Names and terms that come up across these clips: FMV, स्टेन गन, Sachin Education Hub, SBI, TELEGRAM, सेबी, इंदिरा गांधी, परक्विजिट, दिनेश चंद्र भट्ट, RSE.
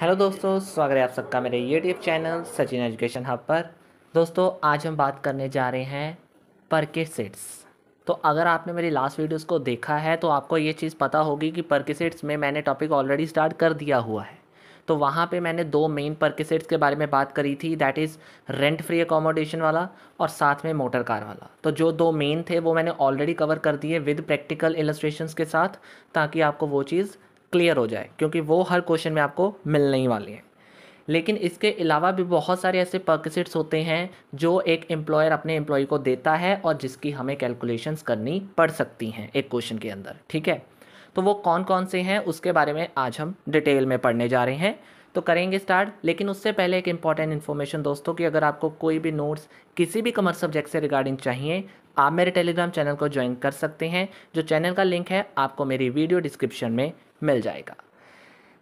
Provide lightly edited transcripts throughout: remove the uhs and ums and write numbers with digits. Hello दोस्तों, स्वागत है आप सबका मेरे YouTube channel Sachin education hub पर। दोस्तों आज हम बात करने जा रहे हैं परक्विजिट्स। तो अगर आपने मेरी लास्ट वीडियोस को देखा है तो आपको ये चीज़ पता होगी कि परक्विजिट्स में मैंने टॉपिक ऑलरेडी स्टार्ट कर दिया हुआ है। तो वहाँ पे मैंने दो मेन परक्विजिट्स के बारे में बात करी थी, that is rent free accommodation वाला और साथ में मोटर कार वाला। तो जो दो मेन थे वो मैंने ऑलरेडी कवर कर दिए विद प्रैक्टिकल इलस्ट्रेशंस के साथ, ताकि आपको वो चीज़ क्लियर हो जाए, क्योंकि वो हर क्वेश्चन में आपको मिलने ही वाली है। लेकिन इसके अलावा भी बहुत सारे ऐसे परक्विजिट्स होते हैं जो एक एम्प्लॉयर अपने एम्प्लॉय को देता है और जिसकी हमें कैलकुलेशंस करनी पड़ सकती हैं एक क्वेश्चन के अंदर, ठीक है। तो वो कौन कौन से हैं उसके बारे में आज हम डिटेल में पढ़ने जा रहे हैं, तो करेंगे स्टार्ट। लेकिन उससे पहले एक इंपॉर्टेंट इन्फॉर्मेशन दोस्तों, कि अगर आपको कोई भी नोट्स किसी भी कॉमर्स सब्जेक्ट से रिगार्डिंग चाहिए, आप मेरे टेलीग्राम चैनल को ज्वाइन कर सकते हैं। जो चैनल का लिंक है आपको मेरी वीडियो डिस्क्रिप्शन में मिल जाएगा।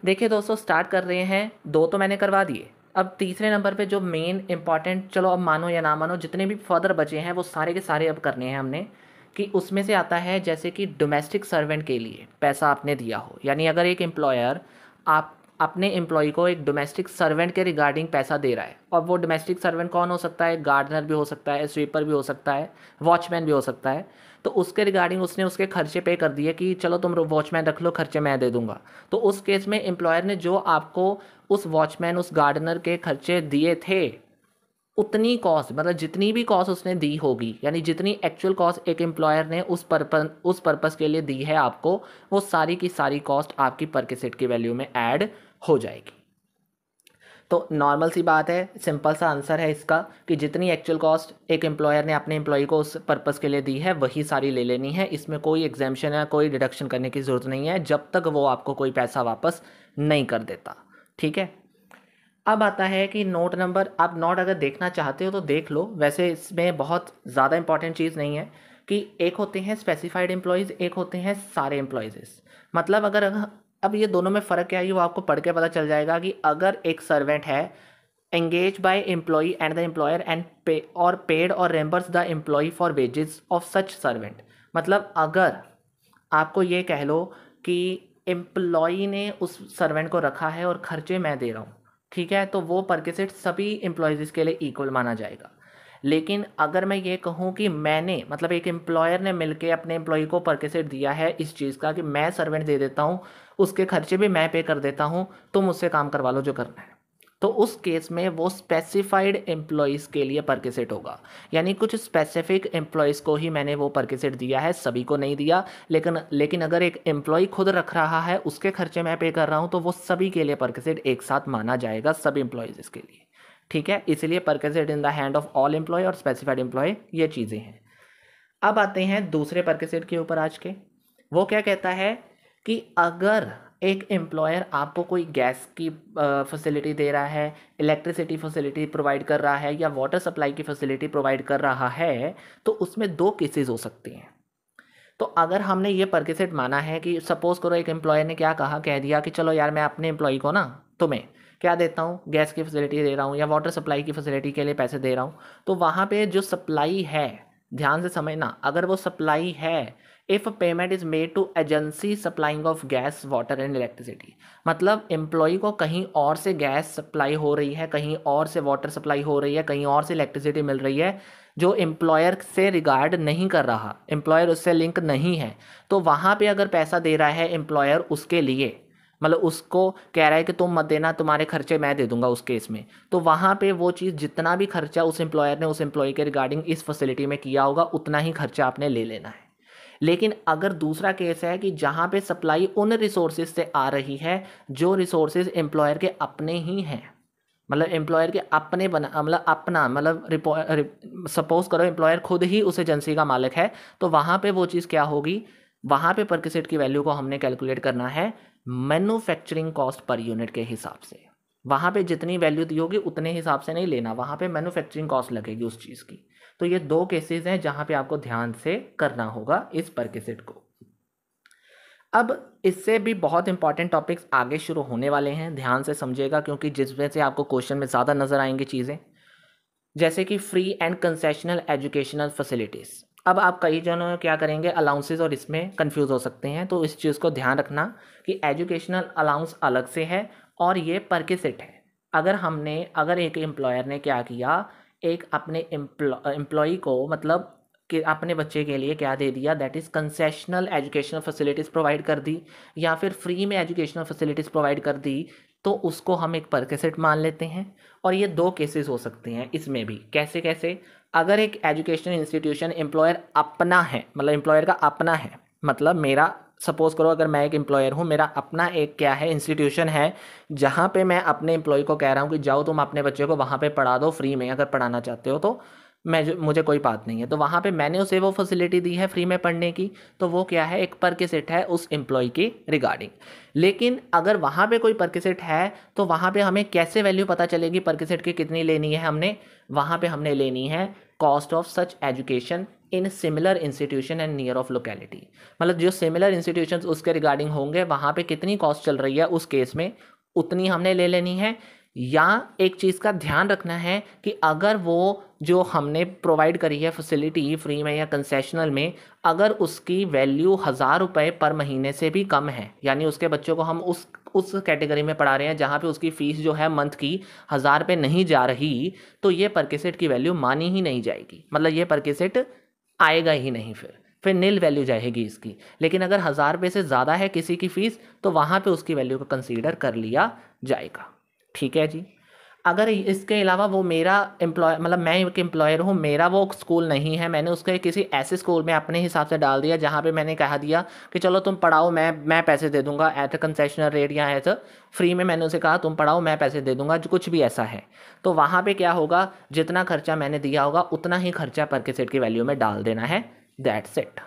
देखिए दोस्तों, स्टार्ट कर रहे हैं। दो तो मैंने करवा दिए, अब तीसरे नंबर पे जो मेन इंपॉर्टेंट, चलो अब मानो या ना मानो, जितने भी फर्दर बचे हैं वो सारे के सारे अब करने हैं हमने। कि उसमें से आता है जैसे कि डोमेस्टिक सर्वेंट के लिए पैसा आपने दिया हो, यानी अगर एक एम्प्लॉयर आप अपने एम्प्लॉय को एक डोमेस्टिक सर्वेंट के रिगार्डिंग पैसा दे रहा है, और वो डोमेस्टिक सर्वेंट कौन हो सकता है, गार्डनर भी हो सकता है, स्वीपर भी हो सकता है, वॉचमैन भी हो सकता है। तो उसके रिगार्डिंग उसने उसके खर्चे पे कर दिए कि चलो तुम वॉचमैन रख लो, खर्चे मैं दे दूंगा। तो उस केस में एम्प्लॉयर ने जो आपको उस वॉचमैन, उस गार्डनर के खर्चे दिए थे, उतनी कॉस्ट, मतलब जितनी भी कॉस्ट उसने दी होगी, यानी जितनी एक्चुअल कॉस्ट एक एम्प्लॉयर ने उस पर्पस के लिए दी है आपको, वो सारी की सारी कॉस्ट आपकी परक्विजिट की वैल्यू में ऐड हो जाएगी। तो नॉर्मल सी बात है, सिंपल सा आंसर है इसका कि जितनी एक्चुअल कॉस्ट एक एम्प्लॉयर ने अपने एम्प्लॉय को उस पर्पस के लिए दी है वही सारी ले लेनी है। इसमें कोई एग्जम्पशन या कोई डिडक्शन करने की ज़रूरत नहीं है जब तक वो आपको कोई पैसा वापस नहीं कर देता, ठीक है। अब आता है कि नोट नंबर। आप नोट अगर देखना चाहते हो तो देख लो, वैसे इसमें बहुत ज़्यादा इंपॉर्टेंट चीज़ नहीं है। कि एक होते हैं स्पेसिफाइड एम्प्लॉयज़, एक होते हैं सारे एम्प्लॉयज़। मतलब अगर अब ये दोनों में फ़र्क क्या है वो आपको पढ़ के पता चल जाएगा। कि अगर एक सर्वेंट है engage by employ and the employer and pay और पेड और reimburse the employ for wages of such servant. मतलब अगर आपको ये कह लो कि एम्प्लॉय ने उस सर्वेंट को रखा है और खर्चे मैं दे रहा हूँ, ठीक है, तो वो परक्विजिट सभी एम्प्लॉयज़ के लिए इक्वल माना जाएगा। लेकिन अगर मैं ये कहूँ कि मैंने, मतलब एक एम्प्लॉयर ने मिलके अपने एम्प्लॉय को परक्विजिट दिया है इस चीज़ का कि मैं सर्वेंट दे देता हूँ, उसके खर्चे भी मैं पे कर देता हूँ, तुम उससे काम करवा लो जो करना है, तो उस केस में वो स्पेसिफाइड एम्प्लॉयज़ के लिए परक्विजिट होगा। यानी कुछ स्पेसिफिक एम्प्लॉयज़ को ही मैंने वो परक्विजिट दिया है, सभी को नहीं दिया। लेकिन अगर एक एम्प्लॉय खुद रख रहा है, उसके खर्चे मैं पे कर रहा हूँ, तो वो सभी के लिए परक्विजिट एक साथ माना जाएगा, सब एम्प्लॉयज़ के लिए, ठीक है। इसलिए परक्विजिट in the hand of all employ और स्पेसिफाइड एम्प्लॉय, ये चीज़ें हैं। अब आते हैं दूसरे परक्विजिट के ऊपर आज के। वो क्या कहता है कि अगर एक एम्प्लॉयर आपको कोई गैस की फैसिलिटी दे रहा है, इलेक्ट्रिसिटी फैसिलिटी प्रोवाइड कर रहा है, या वाटर सप्लाई की फैसिलिटी प्रोवाइड कर रहा है, तो उसमें दो केसेस हो सकते हैं। तो अगर हमने ये परक्विजिट माना है कि सपोज़ करो एक एम्प्लॉयर ने क्या कहा, कह दिया कि चलो यार मैं अपने एम्प्लॉय को ना तुम्हें क्या देता हूँ, गैस की फैसिलिटी दे रहा हूँ या वाटर सप्लाई की फैसिलिटी के लिए पैसे दे रहा हूँ। तो वहाँ पर जो सप्लाई है, ध्यान से समझना, अगर वो सप्लाई है, if payment is made to agency supplying of gas water and electricity, मतलब एम्प्लॉई को कहीं और से गैस सप्लाई हो रही है, कहीं और से वाटर सप्लाई हो रही है, कहीं और से इलेक्ट्रिसिटी मिल रही है, जो एम्प्लॉयर से रिगार्ड नहीं कर रहा, एम्प्लॉयर उससे लिंक नहीं है, तो वहाँ पे अगर पैसा दे रहा है एम्प्लॉयर उसके लिए, मतलब उसको कह रहा है कि तुम मत देना, तुम्हारे खर्चे मैं दे दूंगा, उस केस में तो वहाँ पे वो चीज़, जितना भी खर्चा उस एम्प्लॉयर ने उस एम्प्लॉय के रिगार्डिंग इस फैसिलिटी में किया होगा, उतना ही खर्चा आपने ले लेना है। लेकिन अगर दूसरा केस है कि जहाँ पे सप्लाई उन रिसोर्सेज से आ रही है जो रिसोर्सेज एम्प्लॉयर के अपने ही हैं, मतलब एम्प्लॉयर के अपने सपोज़ करो एम्प्लॉयर खुद ही उस एजेंसी का मालिक है, तो वहाँ पे वो चीज़ क्या होगी, वहाँ पे परक्विजिट की वैल्यू को हमने कैलकुलेट करना है मैन्युफैक्चरिंग कॉस्ट पर यूनिट के हिसाब से। वहाँ पे जितनी वैल्यू दी होगी उतने हिसाब से नहीं लेना, वहाँ पे मैन्युफैक्चरिंग कॉस्ट लगेगी उस चीज़ की। तो ये दो केसेस हैं जहाँ पे आपको ध्यान से करना होगा इस परक्विजिट को। अब इससे भी बहुत इंपॉर्टेंट टॉपिक्स आगे शुरू होने वाले हैं, ध्यान से समझेगा, क्योंकि जिसमें से आपको क्वेश्चन में ज़्यादा नज़र आएंगी चीज़ें, जैसे कि free and concessional educational facilities. अब आप कई जनों क्या करेंगे, अलाउंसेस और इसमें कंफ्यूज हो सकते हैं, तो इस चीज़ को ध्यान रखना कि एजुकेशनल अलाउंस अलग से है और ये परक्विजिट है। अगर एक एम्प्लॉयर ने क्या किया, एक अपने एम्प्लॉई को मतलब कि अपने बच्चे के लिए क्या दे दिया, that is concessional educational facilities provide कर दी या फिर फ्री में एजुकेशनल फैसिलिटीज़ प्रोवाइड कर दी, तो उसको हम एक परक्विजिट मान लेते हैं। और ये दो केसेस हो सकते हैं इसमें भी। कैसे कैसे? अगर एक एजुकेशनल इंस्टीट्यूशन एम्प्लॉयर अपना है, मतलब एम्प्लॉयर का अपना है, मतलब मेरा, सपोज़ करो अगर मैं एक एम्प्लॉयर हूँ, मेरा अपना एक क्या है, इंस्टीट्यूशन है, जहाँ पे मैं अपने एम्प्लॉय को कह रहा हूँ कि जाओ तुम अपने बच्चे को वहाँ पे पढ़ा दो फ्री में, अगर पढ़ाना चाहते हो तो मुझे कोई बात नहीं है। तो वहाँ पे मैंने उसे वो फैसिलिटी दी है फ्री में पढ़ने की, तो वो क्या है, एक परक्विजिट है उस एम्प्लॉय की रिगार्डिंग। लेकिन अगर वहाँ पे कोई परक्विजिट है तो वहाँ पे हमें कैसे वैल्यू पता चलेगी परक्विजिट की कितनी लेनी है हमने? वहाँ पे हमने लेनी है cost of such education in similar institution and near of locality. मतलब जो सिमिलर इंस्टीट्यूशंस उसके रिगार्डिंग होंगे वहाँ पे कितनी कॉस्ट चल रही है उस केस में, उतनी हमने ले लेनी है। या एक चीज़ का ध्यान रखना है कि अगर वो जो हमने प्रोवाइड करी है फैसिलिटी फ्री में या कंसेशनल में, अगर उसकी वैल्यू 1000 रुपये पर महीने से भी कम है, यानी उसके बच्चों को हम उस कैटेगरी में पढ़ा रहे हैं जहाँ पे उसकी फ़ीस जो है मंथ की 1000 पे नहीं जा रही, तो ये परक्विजिट की वैल्यू मानी ही नहीं जाएगी, मतलब ये परक्विजिट आएगा ही नहीं, फिर नील वैल्यू जाएगी इसकी। लेकिन अगर 1000 रुपये से ज़्यादा है किसी की फ़ीस, तो वहाँ पर उसकी वैल्यू को कंसीडर कर लिया जाएगा। ठीक है जी। अगर इसके अलावा वो मेरा एम्प्लॉय, मतलब मैं एक एम्प्लॉयर हूँ, मेरा वो स्कूल नहीं है, मैंने उसके किसी ऐसे स्कूल में अपने हिसाब से डाल दिया जहाँ पे मैंने कहा दिया कि चलो तुम पढ़ाओ, मैं पैसे दे दूँगा एट अ कंसेशनल रेट या एट अ फ्री में, मैंने उसे कहा तुम पढ़ाओ मैं पैसे दे दूँगा, जो कुछ भी ऐसा है, तो वहाँ पर क्या होगा, जितना खर्चा मैंने दिया होगा उतना ही खर्चा परक्विजिट की वैल्यू में डाल देना है, दैट्स इट।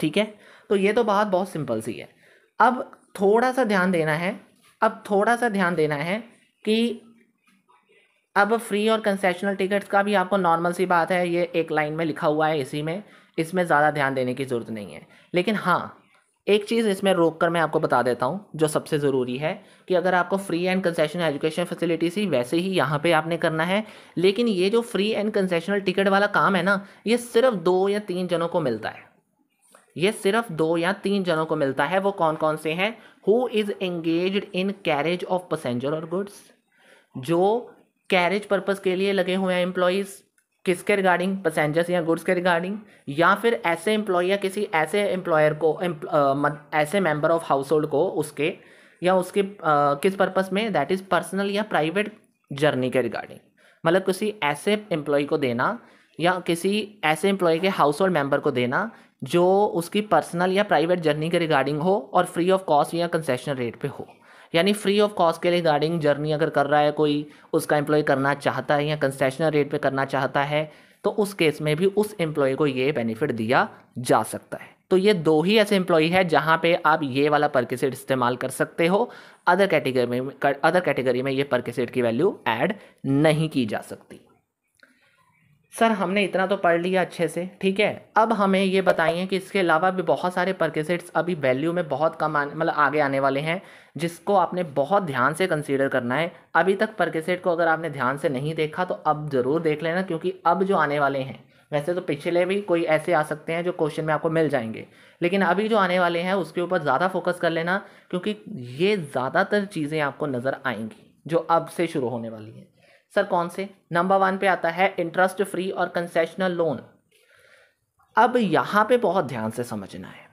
ठीक है, तो ये तो बात बहुत सिंपल सी है। अब थोड़ा सा ध्यान देना है कि अब फ्री और कंसेशनल टिकट्स का भी आपको नॉर्मल सी बात है, ये एक लाइन में लिखा हुआ है इसी में, इसमें ज़्यादा ध्यान देने की ज़रूरत नहीं है। लेकिन हाँ, एक चीज़ इसमें रोक कर मैं आपको बता देता हूँ जो सबसे ज़रूरी है, कि अगर आपको free and concessional education facilities ही वैसे ही यहाँ पे आपने करना है, लेकिन ये जो फ्री एंड कंसेशनल टिकट वाला काम है ना, ये सिर्फ 2 या 3 जनों को मिलता है, ये सिर्फ 2 या 3 जनों को मिलता है। वो कौन कौन से हैं? Who is engaged in carriage of passenger और गुड्स, जो कैरेज पर्पस के लिए लगे हुए हैं एम्प्लॉयज़, किसके रिगार्डिंग, पैसेंजर्स या गुड्स के रिगार्डिंग, या फिर ऐसे एम्प्लॉय या किसी ऐसे एम्प्लॉयर को, ऐसे मेंबर ऑफ हाउस होल्ड को, उसके या उसके किस पर्पस में, दैट इज़ पर्सनल या प्राइवेट जर्नी के रिगार्डिंग, मतलब किसी ऐसे एम्प्लॉय को देना या किसी ऐसे एम्प्लॉय के हाउस होल्ड मेम्बर को देना जो उसकी पर्सनल या प्राइवेट जर्नी के रिगार्डिंग हो और फ्री ऑफ कॉस्ट या कंसेशनल रेट पे हो। यानी फ्री ऑफ कॉस्ट के रिगार्डिंग जर्नी अगर कर रहा है कोई, उसका एम्प्लॉय करना चाहता है या कंसेशनल रेट पे करना चाहता है, तो उस केस में भी उस एम्प्लॉय को ये बेनिफिट दिया जा सकता है। तो ये 2 ही ऐसे एम्प्लॉय है जहाँ पे आप ये वाला परक्विजिट इस्तेमाल कर सकते हो, अदर कैटेगरी में ये परक्विजिट की वैल्यू ऐड नहीं की जा सकती। सर हमने इतना तो पढ़ लिया अच्छे से, ठीक है। अब हमें ये बताइए कि इसके अलावा भी बहुत सारे परक्विजिट्स अभी वैल्यू में बहुत कम मतलब आगे आने वाले हैं, जिसको आपने बहुत ध्यान से कंसीडर करना है। अभी तक परक्विजिट को अगर आपने ध्यान से नहीं देखा तो अब ज़रूर देख लेना, क्योंकि अब जो आने वाले हैं, वैसे तो पिछले भी कोई ऐसे आ सकते हैं जो क्वेश्चन में आपको मिल जाएंगे, लेकिन अभी जो आने वाले हैं उसके ऊपर ज़्यादा फोकस कर लेना, क्योंकि ये ज़्यादातर चीज़ें आपको नज़र आएंगी जो अब से शुरू होने वाली हैं। सर कौन से? नंबर 1 पे आता है इंटरेस्ट फ्री और कंसेशनल लोन। अब यहाँ पे बहुत ध्यान से समझना है।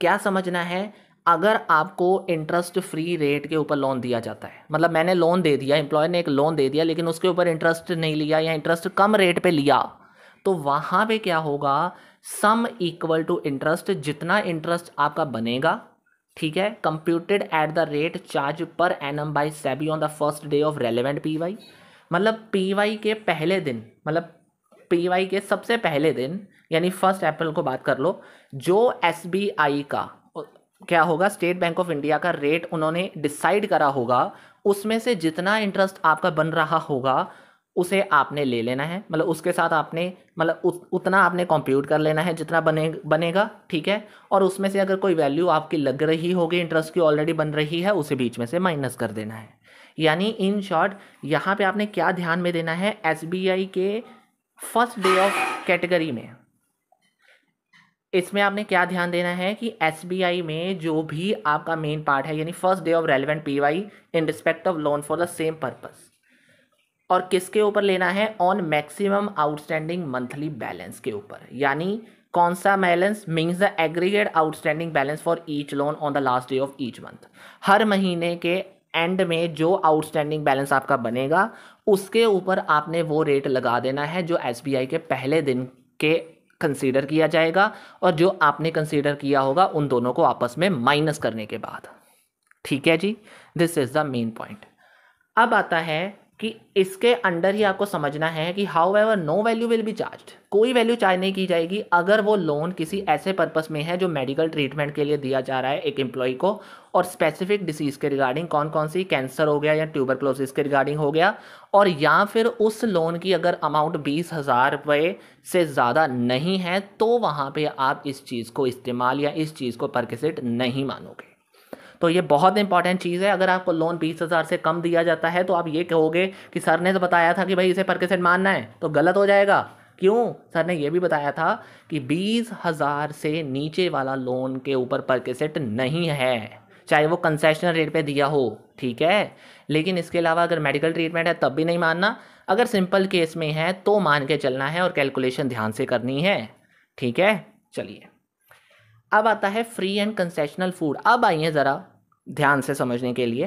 क्या समझना है? अगर आपको इंटरेस्ट फ्री रेट के ऊपर लोन दिया जाता है, मतलब मैंने लोन दे दिया, एम्प्लॉयर ने एक लोन दे दिया लेकिन उसके ऊपर इंटरेस्ट नहीं लिया या इंटरेस्ट कम रेट पे लिया, तो वहाँ पे क्या होगा, सम इक्वल टू इंटरेस्ट, जितना इंटरेस्ट आपका बनेगा, ठीक है, computed at the rate charge per annum by सेबी on the first day of relevant PY. मतलब पीवाई के पहले दिन, मतलब पीवाई के सबसे पहले दिन, यानी 1 अप्रैल को बात कर लो, जो SBI का क्या होगा, स्टेट बैंक ऑफ इंडिया का रेट उन्होंने डिसाइड करा होगा, उसमें से जितना इंटरेस्ट आपका बन रहा होगा उसे आपने ले लेना है, मतलब उसके साथ आपने, मतलब उतना आपने कंप्यूट कर लेना है जितना बनेगा, ठीक है। और उसमें से अगर कोई वैल्यू आपकी लग रही होगी इंटरेस्ट की, ऑलरेडी बन रही है, उसे बीच में से माइनस कर देना है। यानी इन शॉर्ट यहाँ पे आपने क्या ध्यान में देना है, SBI के फर्स्ट डे ऑफ कैटेगरी में इसमें आपने क्या ध्यान देना है कि एसबीआई में जो भी आपका मेन पार्ट है, यानी first day of relevant PY in respect of loan for the same purpose, और किसके ऊपर लेना है, on maximum outstanding monthly balance के ऊपर, यानी कौन सा balance, means the aggregate outstanding balance for each loan on the last day of each month. हर महीने के एंड में जो आउटस्टैंडिंग बैलेंस आपका बनेगा उसके ऊपर आपने वो रेट लगा देना है जो एसबीआई के पहले दिन के कंसीडर किया जाएगा, और जो आपने कंसीडर किया होगा उन दोनों को आपस में माइनस करने के बाद। ठीक है जी, this is the main point. अब आता है कि इसके अंडर ही आपको समझना है कि however no value will be charge, कोई वैल्यू चार्ज नहीं की जाएगी अगर वो लोन किसी ऐसे पर्पस में है जो मेडिकल ट्रीटमेंट के लिए दिया जा रहा है एक एम्प्लॉय को, और स्पेसिफिक डिसीज़ के रिगार्डिंग, कौन कौन सी, कैंसर हो गया या ट्यूबरक्लोसिस के रिगार्डिंग हो गया, और या फिर उस लोन की अगर अमाउंट 20,000 रुपये से ज़्यादा नहीं है तो वहाँ पर आप इस चीज़ को इस्तेमाल या इस चीज़ को परक्विजिट नहीं मानोगे। तो ये बहुत इंपॉर्टेंट चीज़ है। अगर आपको लोन 20,000 से कम दिया जाता है तो आप ये कहोगे कि सर ने तो बताया था कि भाई इसे परसेंट मानना है, तो गलत हो जाएगा। क्यों? सर ने ये भी बताया था कि 20,000 से नीचे वाला लोन के ऊपर परसेंट नहीं है, चाहे वो कंसेशनल रेट पे दिया हो, ठीक है, लेकिन इसके अलावा अगर मेडिकल ट्रीटमेंट है तब भी नहीं मानना, अगर सिंपल केस में है तो मान के चलना है और कैलकुलेशन ध्यान से करनी है। ठीक है, चलिए अब आता है फ्री एंड कंसेशनल फूड। अब आइए ज़रा ध्यान से समझने के लिए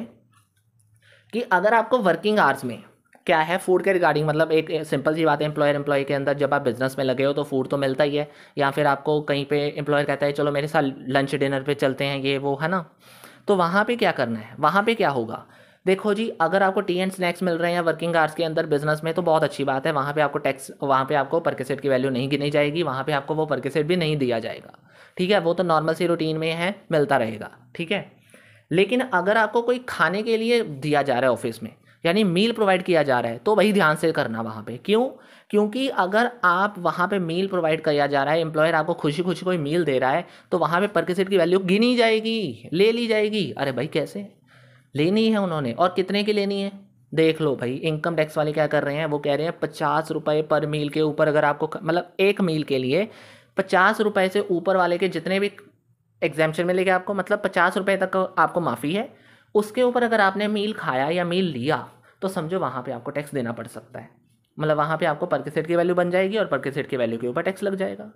कि अगर आपको वर्किंग आवर्स में क्या है फूड के रिगार्डिंग, मतलब एक सिंपल सी बात है, एम्प्लॉयर एम्प्लॉय के अंदर जब आप बिजनेस में लगे हो तो फूड तो मिलता ही है, या फिर आपको कहीं पे एम्प्लॉयर कहता है चलो मेरे साथ लंच डिनर पे चलते हैं, ये वो है ना, तो वहाँ पे क्या करना है, वहाँ पे क्या होगा, देखो जी अगर आपको टी एंड स्नैक्स मिल रहे हैं वर्किंग आवर्स के अंदर बिजनेस में तो बहुत अच्छी बात है, वहाँ पे आपको टैक्स, वहाँ पे आपको परसेंट की वैल्यू नहीं गिनी जाएगी, वहाँ पे आपको वो परसेंट भी नहीं दिया जाएगा, ठीक है, वो तो नॉर्मल सी रूटीन में है, मिलता रहेगा, ठीक है। लेकिन अगर आपको कोई खाने के लिए दिया जा रहा है ऑफिस में, यानी मील प्रोवाइड किया जा रहा है, तो वही ध्यान से करना वहाँ पे। क्यों? क्योंकि अगर आप वहाँ पे मील प्रोवाइड किया जा रहा है, एम्प्लॉयर आपको खुशी खुशी कोई मील दे रहा है, तो वहाँ पे परसेंट की वैल्यू गिनी जाएगी, ले ली जाएगी। अरे भाई कैसे लेनी है उन्होंने और कितने की लेनी है, देख लो भाई इनकम टैक्स वाले क्या कर रहे हैं, वो कह रहे हैं 50 रुपये पर मील के ऊपर, अगर आपको मतलब एक मील के लिए 50 रुपये से ऊपर वाले के जितने भी एग्जाम्पशन में लेके आपको, मतलब 50 रुपये तक आपको माफ़ी है, उसके ऊपर अगर आपने मील खाया या मील लिया तो समझो वहाँ पे आपको टैक्स देना पड़ सकता है, मतलब वहाँ पे आपको परसेंट की वैल्यू बन जाएगी और परसेंट की वैल्यू के ऊपर टैक्स लग जाएगा।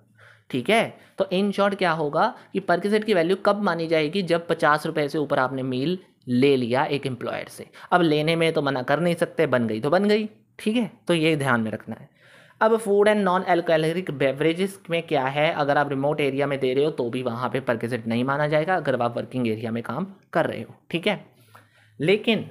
ठीक है, तो इन शॉर्ट क्या होगा कि परसेंट की वैल्यू कब मानी जाएगी, जब 50 रुपये से ऊपर आपने मील ले लिया एक एम्प्लॉयर से। अब लेने में तो मना कर नहीं सकते, बन गई तो बन गई, ठीक है, तो ये ध्यान में रखना है। अब food and non alcoholic beverages में क्या है, अगर आप रिमोट एरिया में दे रहे हो तो भी वहाँ पे परसेंट नहीं माना जाएगा, अगर आप वर्किंग एरिया में काम कर रहे हो, ठीक है। लेकिन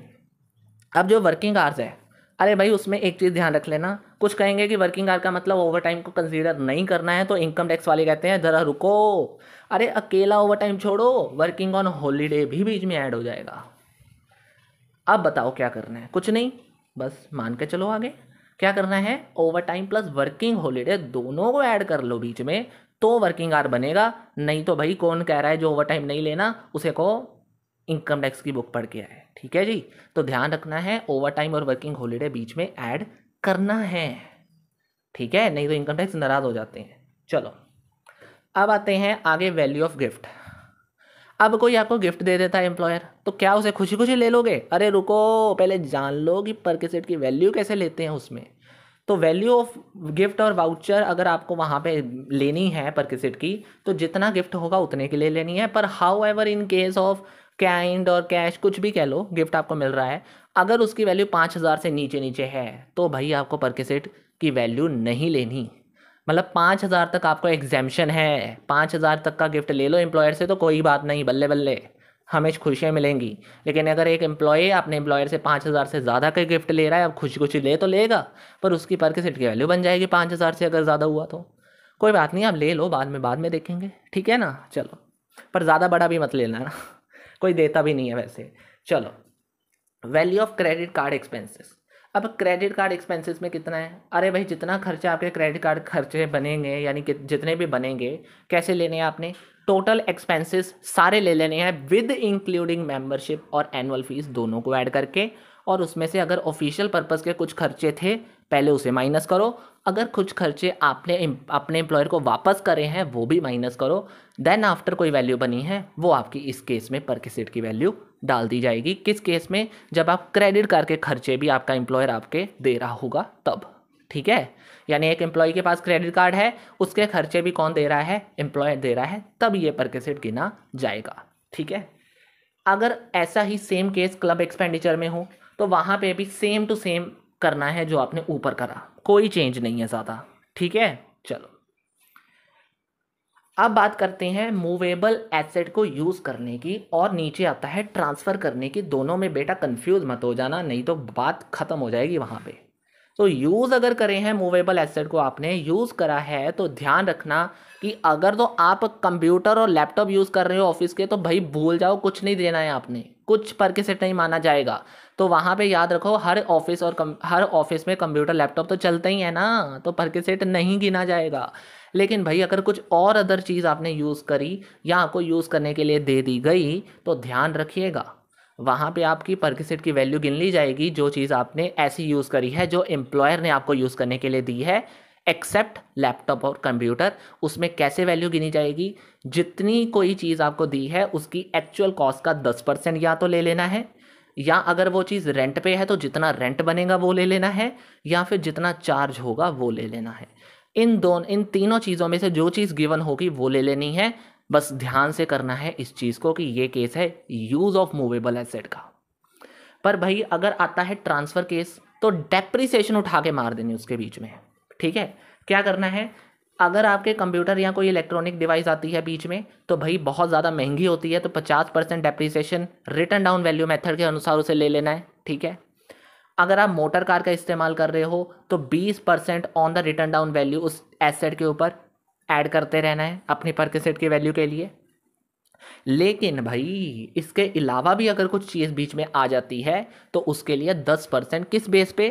अब जो वर्किंग आवर्स है, अरे भाई उसमें एक चीज़ ध्यान रख लेना, कुछ कहेंगे कि वर्किंग आवर का मतलब ओवर टाइम को कंसीडर नहीं करना है, तो इनकम टैक्स वाले कहते हैं ज़रा रुको, अरे अकेला ओवर टाइम छोड़ो, वर्किंग ऑन हॉलीडे भी बीच में ऐड हो जाएगा। अब बताओ क्या करना है, कुछ नहीं, बस मान के चलो आगे क्या करना है, overtime plus working holiday दोनों को ऐड कर लो बीच में, तो वर्किंग आवर बनेगा। नहीं तो भाई कौन कह रहा है जो ओवर टाइम नहीं लेना उसे को इनकम टैक्स की बुक पढ़ के आए, ठीक है जी। तो ध्यान रखना है ओवर टाइम और वर्किंग हॉलीडे बीच में ऐड करना है, ठीक है, नहीं तो इनकम टैक्स नाराज़ हो जाते हैं। चलो अब आते हैं आगे वैल्यू ऑफ गिफ्ट। अब कोई आपको गिफ्ट दे देता है एम्प्लॉयर, तो क्या उसे खुशी खुशी ले लोगे? अरे रुको, पहले जान लो कि परसेंट की वैल्यू कैसे लेते हैं उसमें। तो वैल्यू ऑफ गिफ्ट और वाउचर अगर आपको वहाँ पे लेनी है परसेंट की, तो जितना गिफ्ट होगा उतने के लिए लेनी है। पर however in case of kind और कैश, कुछ भी कह लो, गिफ्ट आपको मिल रहा है, अगर उसकी वैल्यू 5,000 से नीचे है तो भाई आपको परसेंट की वैल्यू नहीं लेनी, मतलब 5,000 तक आपको एग्जेम्पशन है, 5,000 तक का गिफ्ट ले लो एम्प्लॉयर से तो कोई बात नहीं, बल्ले बल्ले हमें खुशियाँ मिलेंगी। लेकिन अगर एक एम्प्लॉय अपने एम्प्लॉयर से 5,000 से ज़्यादा का गिफ्ट ले रहा है, अब खुशी खुशी ले तो लेगा पर उसकी परसेंट की वैल्यू बन जाएगी 5,000 से अगर ज़्यादा हुआ तो। कोई बात नहीं, आप ले लो, बाद में देखेंगे, ठीक है ना। चलो, पर ज़्यादा बड़ा भी मत लेना ना, कोई देता भी नहीं है वैसे। चलो, value of credit card expenses. अब क्रेडिट कार्ड एक्सपेंसेस में कितना है? अरे भाई जितना खर्चा आपके क्रेडिट कार्ड खर्चे बनेंगे, यानी कि जितने भी बनेंगे, कैसे लेने हैं आपने, टोटल एक्सपेंसेस सारे ले लेने हैं विद इंक्लूडिंग मेंबरशिप और एनुअल फीस, दोनों को ऐड करके। और उसमें से अगर ऑफिशियल पर्पस के कुछ खर्चे थे पहले उसे माइनस करो, अगर कुछ खर्चे आपने अपने एम्प्लॉयर को वापस करे हैं वो भी माइनस करो, देन आफ्टर कोई वैल्यू बनी है वो आपकी इस केस में परक्विजिट की वैल्यू डाल दी जाएगी। किस केस में? जब आप क्रेडिट करके खर्चे भी आपका एम्प्लॉयर आपके दे रहा होगा तब, ठीक है। यानी एक एम्प्लॉय के पास क्रेडिट कार्ड है, उसके खर्चे भी कौन दे रहा है? एम्प्लॉयर दे रहा है, तब ये परक्विजिट गिना जाएगा, ठीक है। अगर ऐसा ही सेम केस क्लब एक्सपेंडिचर में हो तो वहाँ पे भी सेम टू सेम करना है जो आपने ऊपर करा, कोई चेंज नहीं है ज़्यादा, ठीक है। चलो अब बात करते हैं मूवेबल एसेट को यूज़ करने की, और नीचे आता है ट्रांसफ़र करने की। दोनों में बेटा कंफ्यूज मत हो जाना, नहीं तो बात ख़त्म हो जाएगी वहाँ पे। तो यूज़ अगर करें हैं मूवेबल एसेट को आपने यूज़ करा है तो ध्यान रखना कि अगर तो आप कंप्यूटर और लैपटॉप यूज़ कर रहे हो ऑफिस के, तो भाई भूल जाओ, कुछ नहीं देना है आपने, कुछ परक्विजिट नहीं माना जाएगा। तो वहाँ पे याद रखो हर ऑफिस और हर ऑफिस में कंप्यूटर लैपटॉप तो चलते ही है ना, तो परक्विजिट नहीं गिना जाएगा। लेकिन भाई अगर कुछ और अदर चीज़ आपने यूज़ करी या आपको यूज़ करने के लिए दे दी गई तो ध्यान रखिएगा वहाँ पे आपकी परक्विजिट की वैल्यू गिन ली जाएगी, जो चीज़ आपने ऐसी यूज़ करी है जो एम्प्लॉयर ने आपको यूज़ करने के लिए दी है, एक्सेप्ट लैपटॉप और कंप्यूटर। उसमें कैसे वैल्यू गिनी जाएगी? जितनी कोई चीज़ आपको दी है उसकी एक्चुअल कॉस्ट का 10% या तो ले लेना है, या अगर वो चीज़ रेंट पे है तो जितना रेंट बनेगा वो ले लेना है, या फिर जितना चार्ज होगा वो ले लेना है। इन तीनों चीज़ों में से जो चीज़ गिवन होगी वो ले लेनी है। बस ध्यान से करना है इस चीज़ को कि ये केस है यूज़ ऑफ मूवेबल एसेट का। पर भाई अगर आता है ट्रांसफ़र केस तो डेप्रिसिएशन उठा के मार देनी उसके बीच में, ठीक है। क्या करना है? अगर आपके कंप्यूटर या कोई इलेक्ट्रॉनिक डिवाइस आती है बीच में तो भाई बहुत ज़्यादा महंगी होती है, तो 50% depreciation written down value method के अनुसार उसे ले लेना है, ठीक है। अगर आप मोटर कार का इस्तेमाल कर रहे हो तो 20% on the written down value उस एसेट के ऊपर ऐड करते रहना है अपनी परक्विजिट की वैल्यू के लिए। लेकिन भाई इसके अलावा भी अगर कुछ चीज़ बीच में आ जाती है तो उसके लिए 10% किस बेस पे?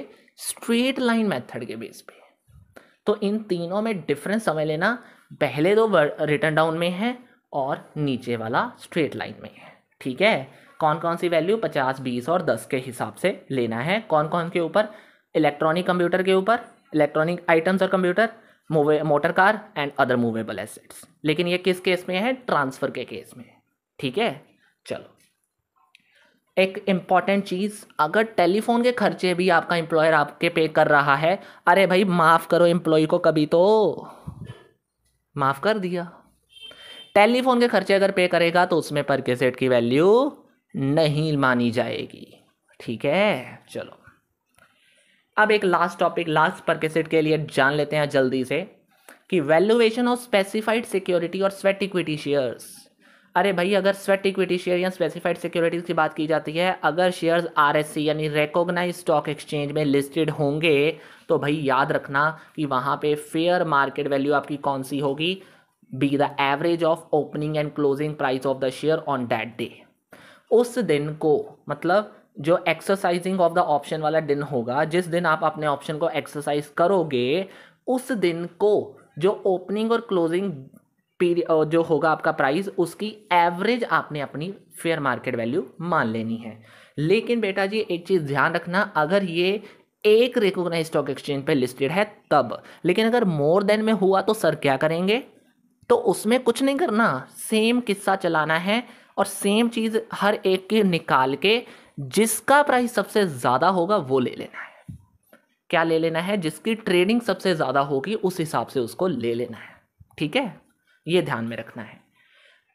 स्ट्रेट लाइन मेथड के बेस पे। तो इन तीनों में डिफरेंस समझ लेना, पहले दो रिटर्न डाउन में है और नीचे वाला स्ट्रेट लाइन में है, ठीक है। कौन कौन सी वैल्यू? 50, 20 और 10 के हिसाब से लेना है। कौन कौन के ऊपर? इलेक्ट्रॉनिक कंप्यूटर के ऊपर, इलेक्ट्रॉनिक आइटम्स और computer, motor car and other movable assets. लेकिन ये किस केस में है? ट्रांसफ़र के केस में, ठीक है। चलो एक इम्पॉर्टेंट चीज़, अगर टेलीफोन के खर्चे भी आपका एम्प्लॉयर आपके पे कर रहा है, अरे भाई माफ़ करो एम्प्लॉय को, कभी तो माफ़ कर दिया। टेलीफोन के खर्चे अगर पे करेगा तो उसमें परक्विजिट की वैल्यू नहीं मानी जाएगी, ठीक है। चलो अब एक लास्ट टॉपिक, लास्ट परक्विजिट के लिए जान लेते हैं जल्दी से कि वैल्यूएशन ऑफ स्पेसिफाइड सिक्योरिटी और स्वेट इक्विटी शेयर्स। अरे भाई अगर स्वेट इक्विटी शेयर या स्पेसिफाइड सिक्योरिटीज़ की बात की जाती है, अगर शेयर्स RSE यानी रिकॉग्नाइज्ड स्टॉक एक्सचेंज में लिस्टेड होंगे तो भाई याद रखना कि वहाँ पे फेयर मार्केट वैल्यू आपकी कौन सी होगी? Be the average of opening and closing price of the share on that day. उस दिन को, मतलब जो एक्सरसाइजिंग ऑफ द ऑप्शन वाला दिन होगा, जिस दिन आप अपने ऑप्शन को एक्सरसाइज करोगे, उस दिन को जो ओपनिंग और क्लोजिंग जो होगा आपका प्राइस, उसकी एवरेज आपने अपनी फेयर मार्केट वैल्यू मान लेनी है। लेकिन बेटा जी एक चीज़ ध्यान रखना, अगर ये एक रिकॉग्नाइज्ड स्टॉक एक्सचेंज पे लिस्टेड है तब, लेकिन अगर मोर देन में हुआ तो सर क्या करेंगे? तो उसमें कुछ नहीं करना, सेम किस्सा चलाना है और सेम चीज़ हर एक के निकाल के जिसका प्राइस सबसे ज़्यादा होगा वो ले लेना है। क्या ले लेना है? जिसकी ट्रेडिंग सबसे ज़्यादा होगी उस हिसाब से उसको ले लेना है, ठीक है, ये ध्यान में रखना है।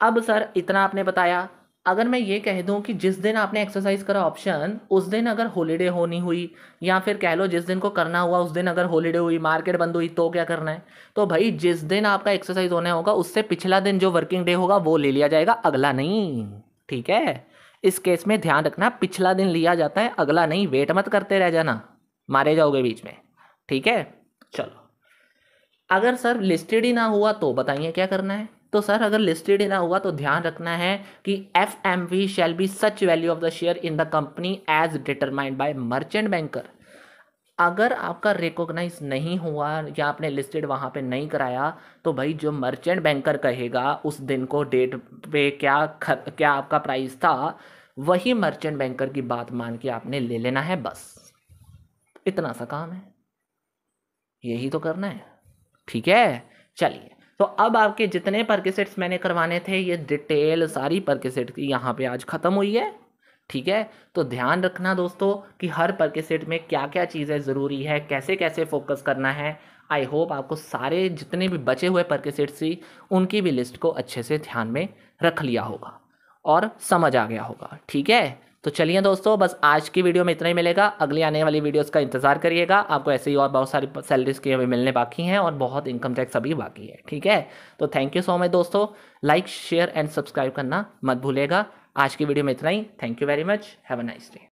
अब सर इतना आपने बताया, अगर मैं ये कह दूं कि जिस दिन आपने एक्सरसाइज करा ऑप्शन, उस दिन अगर हॉलीडे होनी हुई, या फिर कह लो जिस दिन को करना हुआ उस दिन अगर हॉलीडे हुई, मार्केट बंद हुई, तो क्या करना है? तो भाई जिस दिन आपका एक्सरसाइज होना होगा उससे पिछला दिन जो वर्किंग डे होगा वो ले लिया जाएगा, अगला नहीं, ठीक है। इस केस में ध्यान रखना, पिछला दिन लिया जाता है, अगला नहीं। वेट मत करते रह जाना, मारे जाओगे बीच में, ठीक है। चलो अगर सर लिस्टेड ही ना हुआ तो बताइए क्या करना है? तो सर अगर लिस्टेड ही ना हुआ तो ध्यान रखना है कि FMV shall be such value of the share in the company as determined by merchant banker. अगर आपका रिकॉग्नाइज नहीं हुआ या आपने लिस्टेड वहाँ पे नहीं कराया तो भाई जो मर्चेंट बैंकर कहेगा उस दिन को डेट पे क्या आपका प्राइस था, वही मर्चेंट बैंकर की बात मान के आपने ले लेना है। बस इतना सा काम है, यही तो करना है, ठीक है। चलिए, तो अब आपके जितने परक्विजिट्स मैंने करवाने थे ये डिटेल सारी परक्विजिट की यहाँ पे आज ख़त्म हुई है, ठीक है। तो ध्यान रखना दोस्तों कि हर परक्विजिट में क्या क्या चीज़ें ज़रूरी है, कैसे कैसे फोकस करना है। आई होप आपको सारे जितने भी बचे हुए परक्विजिट्स थी उनकी भी लिस्ट को अच्छे से ध्यान में रख लिया होगा और समझ आ गया होगा, ठीक है। तो चलिए दोस्तों, बस आज की वीडियो में इतना ही मिलेगा। अगली आने वाली वीडियोस का इंतजार करिएगा। आपको ऐसे ही और बहुत सारी सैलरीज की अभी मिलने बाकी हैं और बहुत इनकम टैक्स अभी बाकी है, ठीक है। तो थैंक यू सो मच दोस्तों, लाइक शेयर एंड सब्सक्राइब करना मत भूलिएगा। आज की वीडियो में इतना ही, thank you very much, have a nice day.